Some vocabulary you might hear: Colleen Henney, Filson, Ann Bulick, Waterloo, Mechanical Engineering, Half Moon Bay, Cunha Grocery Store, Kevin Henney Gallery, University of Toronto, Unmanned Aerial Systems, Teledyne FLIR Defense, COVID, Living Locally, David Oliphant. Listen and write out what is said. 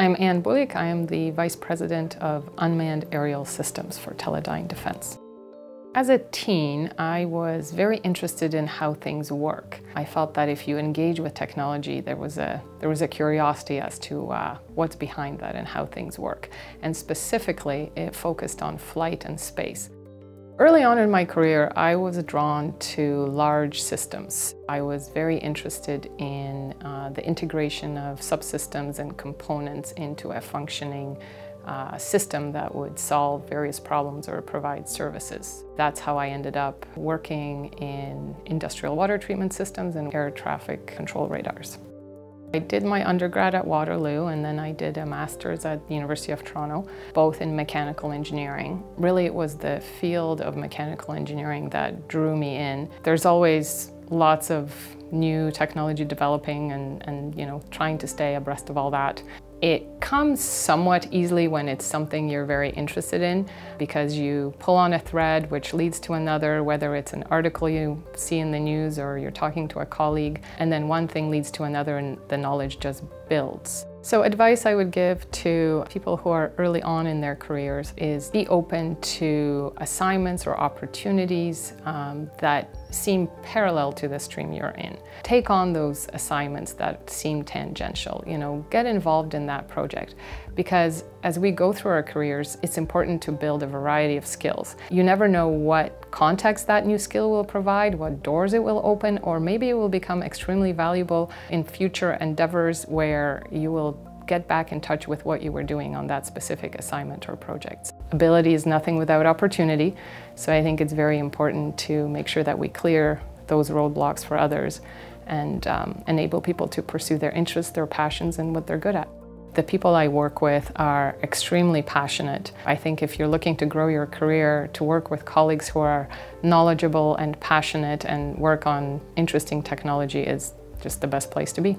I'm Ann Bulick. I am the Vice President of Unmanned Aerial Systems for Teledyne Defense. As a teen, I was very interested in how things work. I felt that if you engage with technology, there was a curiosity as to what's behind that and how things work. And specifically, it focused on flight and space. Early on in my career, I was drawn to large systems. I was very interested in the integration of subsystems and components into a functioning system that would solve various problems or provide services. That's how I ended up working in industrial water treatment systems and air traffic control radars. I did my undergrad at Waterloo, and then I did a master's at the University of Toronto, both in mechanical engineering. Really, it was the field of mechanical engineering that drew me in. There's always lots of new technology developing and you know, trying to stay abreast of all that. It comes somewhat easily when it's something you're very interested in, because you pull on a thread which leads to another, whether it's an article you see in the news or you're talking to a colleague, and then one thing leads to another and the knowledge just builds. So advice I would give to people who are early on in their careers is be open to assignments or opportunities that seem parallel to the stream you're in. Take on those assignments that seem tangential, you know, get involved in that project, because as we go through our careers, it's important to build a variety of skills. You never know what context that new skill will provide, what doors it will open, or maybe it will become extremely valuable in future endeavors where you will get back in touch with what you were doing on that specific assignment or project. Ability is nothing without opportunity, so I think it's very important to make sure that we clear those roadblocks for others and enable people to pursue their interests, their passions, and what they're good at. The people I work with are extremely passionate. I think if you're looking to grow your career, to work with colleagues who are knowledgeable and passionate and work on interesting technology is just the best place to be.